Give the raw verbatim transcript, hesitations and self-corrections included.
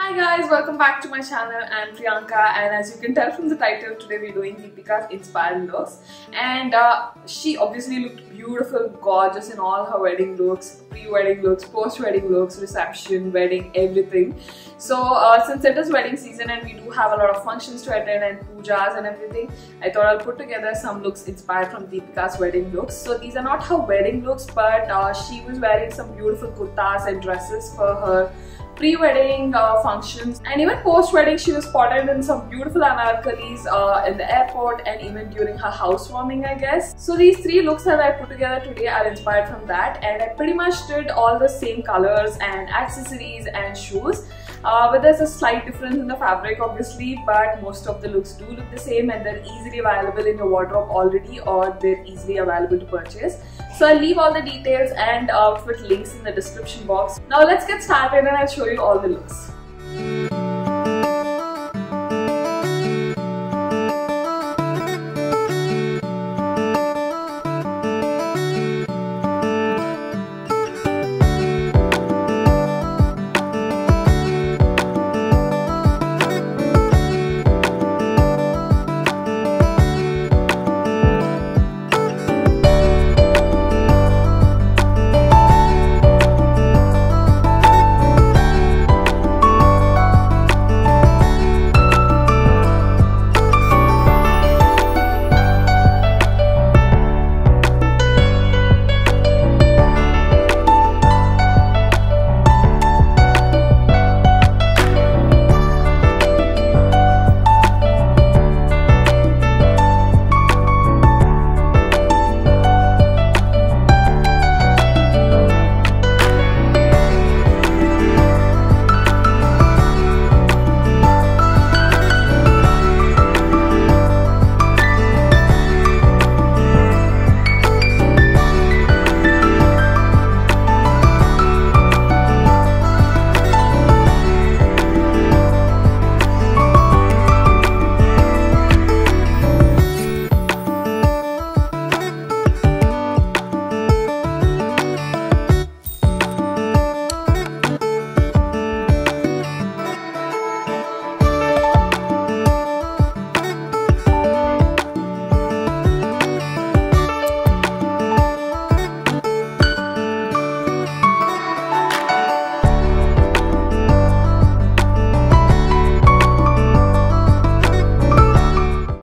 Hi guys, welcome back to my channel. I'm Priyanka, and as you can tell from the title, today we're doing Deepika's inspired looks, and uh, she obviously looked beautiful, gorgeous in all her wedding looks, pre-wedding looks, post-wedding looks, reception, wedding, everything. So uh, since it is wedding season and we do have a lot of functions to attend and pujas and everything, I thought I'll put together some looks inspired from Deepika's wedding looks. So these are not her wedding looks, but uh, she was wearing some beautiful kurtas and dresses for her pre-wedding uh, functions, and even post-wedding she was spotted in some beautiful anarkalis uh, in the airport and even during her housewarming, I guess. So these three looks that I put together today are inspired from that, and I pretty much did all the same colors and accessories and shoes, uh, but there's a slight difference in the fabric obviously, but most of the looks do look the same and they're easily available in your wardrobe already, or they're easily available to purchase. So I'll leave all the details and outfit links in the description box. Now let's get started and I'll show you all the looks.